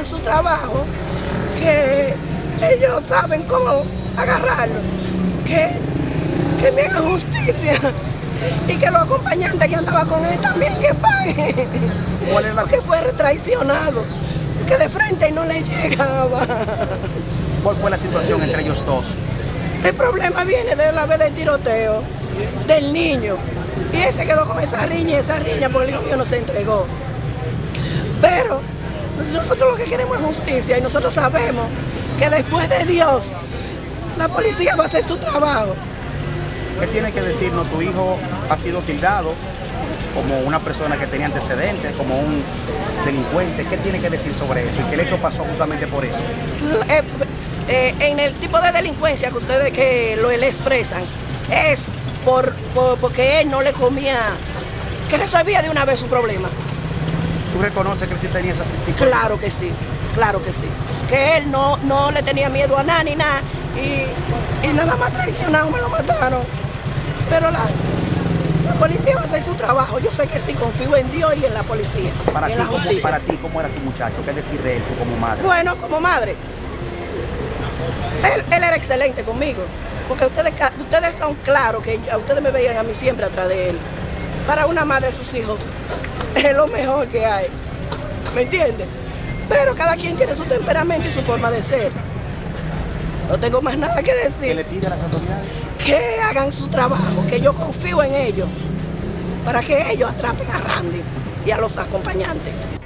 en su trabajo que ellos saben cómo agarrarlo, que me hagan justicia y que los acompañantes que andaban con él también que paguen, porque fue traicionado, que de frente no le llegaba. ¿Cuál fue la situación entre ellos dos? El problema viene de la vez del tiroteo del niño, y ese quedó con esa riña porque el hijo mío no se entregó. Pero nosotros lo que queremos es justicia, y nosotros sabemos que después de Dios la policía va a hacer su trabajo. ¿Qué tiene que decirnos? Tu hijo ha sido tildado como una persona que tenía antecedentes, como un delincuente. ¿Qué tiene que decir sobre eso? ¿Y qué el hecho pasó justamente por eso? En el tipo de delincuencia que ustedes le expresan, es porque él no le comía, que resolvía de una vez su problema. ¿Tú reconoces que sí tenía esa actitud? Claro que sí, claro que sí. Que él no le tenía miedo a nada ni nada, y nada más traicionado me lo mataron. Pero la policía va a hacer su trabajo, yo sé que sí, confío en Dios y en la policía. Para ti, ¿cómo era tu muchacho? ¿Qué decir de él como madre? Bueno, como madre, él era excelente conmigo, porque ustedes están claros que ustedes me veían a mí siempre atrás de él. Para una madre, sus hijos es lo mejor que hay, ¿me entiendes? Pero cada quien tiene su temperamento y su forma de ser. No tengo más nada que decir. ¿Qué le pide a las autoridades? Que hagan su trabajo, que yo confío en ellos, para que ellos atrapen a Randy y a los acompañantes.